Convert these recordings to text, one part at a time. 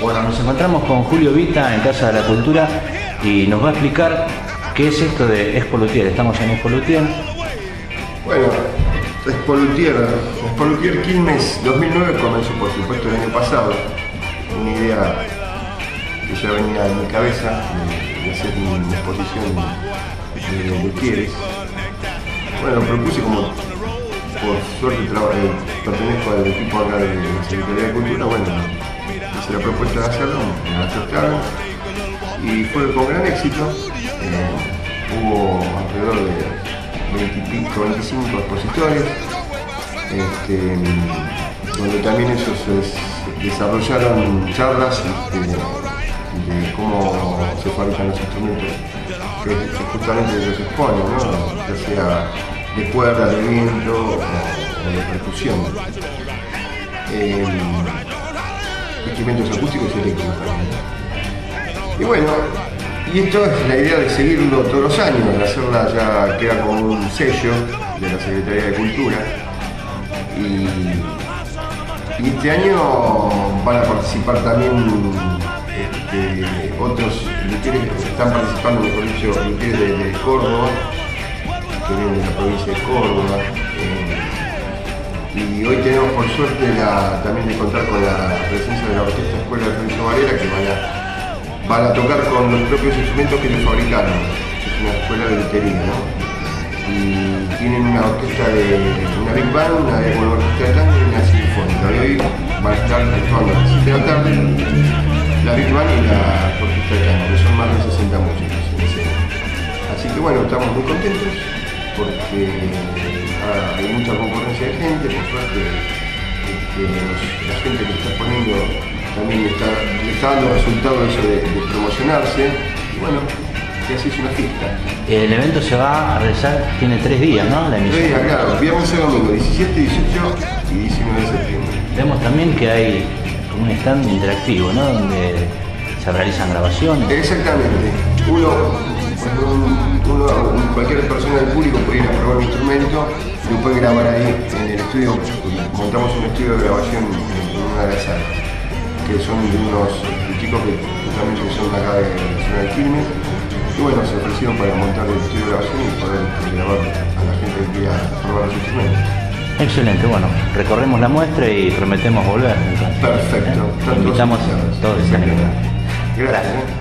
Bueno, nos encontramos con Julio Vita en Casa de la Cultura y nos va a explicar qué es esto de Expoluthier. Estamos en Expoluthier. Bueno, Expoluthier Quilmes 2009 comenzó, por supuesto, el año pasado. Una idea que ya venía en mi cabeza de hacer mi exposición de Quilmes. Bueno, propuse como... Por suerte pertenezco al equipo acá de la Secretaría de Cultura. Bueno, hice la propuesta de hacerlo, me la aceptaron y fue con gran éxito. Hubo alrededor de 25 expositores, donde también ellos desarrollaron charlas de cómo se fabrican los instrumentos que justamente ellos exponen, ¿no? Ya sea de cuerda, de viento o de percusión. Instrumentos acústicos y eléctricos también. Y bueno, y esto es la idea de seguirlo todos los años, de hacerla ya queda como un sello de la Secretaría de Cultura. Y este año van a participar también otros luteros que están participando, mejor dicho, luteros de Córdoba, que vienen de la provincia de Córdoba, y hoy tenemos por suerte también de contar con la presencia de la Orquesta Escuela de Florencio Varela, que van a tocar con los propios instrumentos que ellos fabricaron. Es una escuela de lutería, ¿no? Y tienen una orquesta una big band, una orquesta de tango y una sinfónica. Y hoy van a estar actuando a las 7 de la tarde la big band y la orquesta de tango, que son más de 60 músicos en escena. Así que bueno, estamos muy contentos, porque hay mucha concurrencia de gente, por suerte la gente que está poniendo también le está dando resultado eso de promocionarse, y bueno, que así es una fiesta. El evento se va a realizar, tiene 3 días, ¿no? La emisión. 3 días, claro, viernes y domingo, 17, 18 y 19 de septiembre. Vemos también que hay como un stand interactivo, ¿no? Donde se realizan grabaciones. Exactamente. Cualquier persona del público puede ir a probar un instrumento y lo puede grabar ahí en el estudio. Montamos un estudio de grabación en una de las salas, que son de unos chicos que justamente son de acá de la zona de Quilmes, y bueno, se ofrecieron para montar el estudio de grabación y poder grabar a la gente que quiera probar los instrumentos. Excelente, bueno, recorremos la muestra y prometemos volver. Entonces, perfecto, invitamos a todos. Gracias.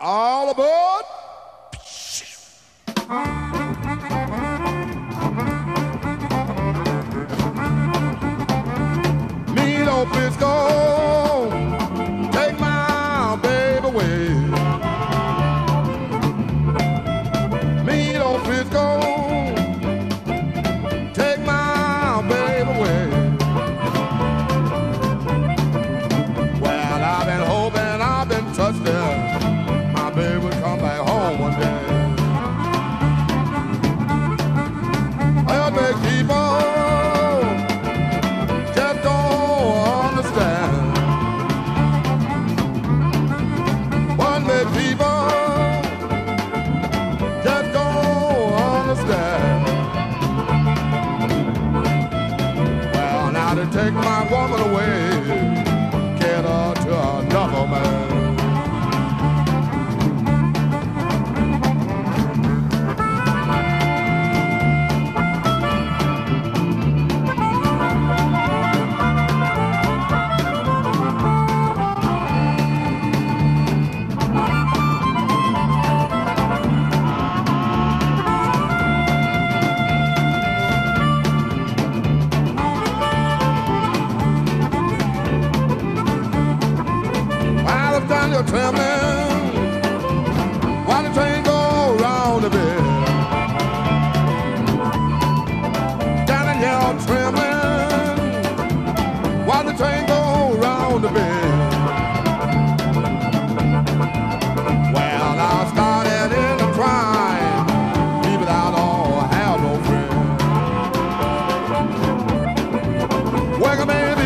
All aboard! Milo, please go. Take my baby away. Milo, please go. Take my baby away. Well, I've been hoping, I've been trusting. Take my woman away, get her to another man. trembling while the train go round a bit. Down in here I'm trembling while the train go round a bit. Well, I started in a crime, people I don't have no friends. Wake up, baby.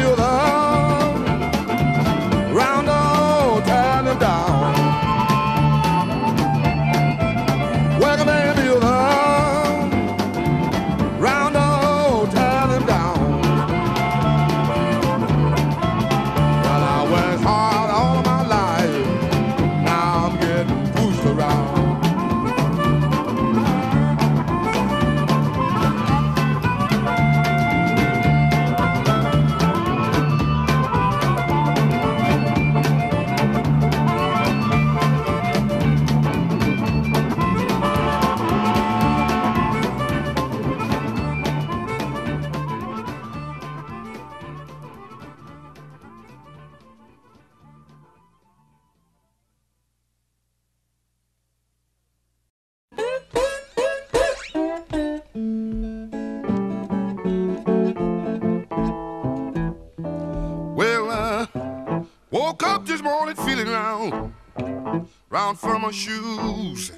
From my shoes,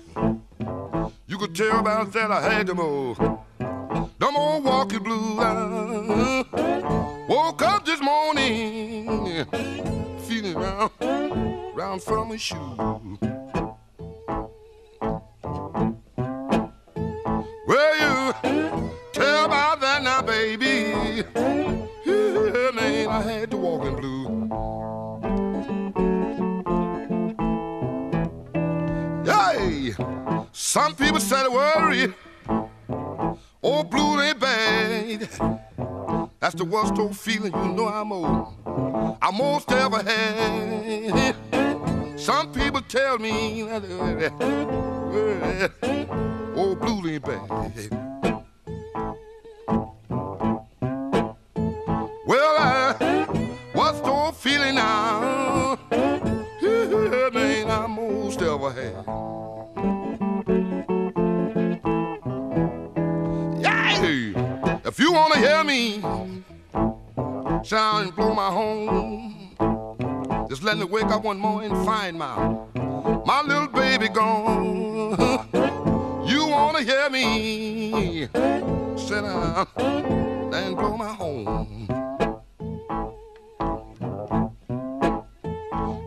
you could tell about that I had no more walking blues. I woke up this morning feeling round from my shoes. Well, you tell about that now, baby. Yeah, man, I had the walking blues. Some people said worry, old blue ain't bad. That's the worst old feeling, you know I most ever had. Some people tell me old blue ain't bad. Well, what's the old feeling now? Man, I most ever had. If you wanna hear me sound and blow my home, just let me wake up one morning and find my little baby gone. You wanna hear me sit down and blow my home.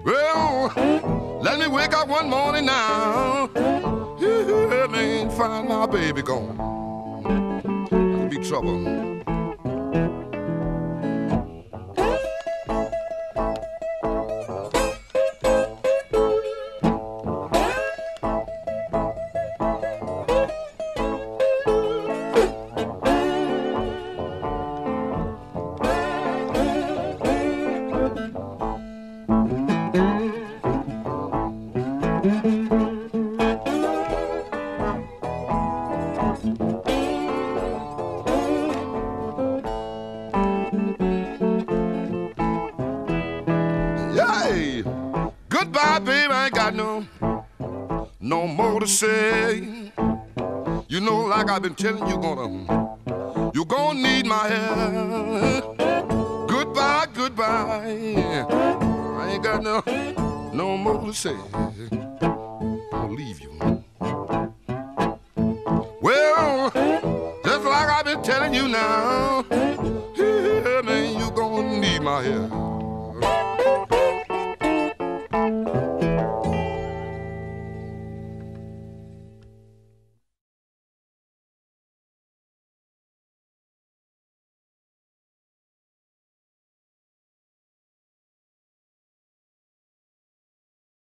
Well, let me wake up one morning now and find my baby gone. Trouble. Say, you know, like I've been telling you, you're gonna need my help. Goodbye, goodbye. I ain't got no more to say. I'll leave you. Well, just like I've been telling you now, yeah, man, you're gonna need my help.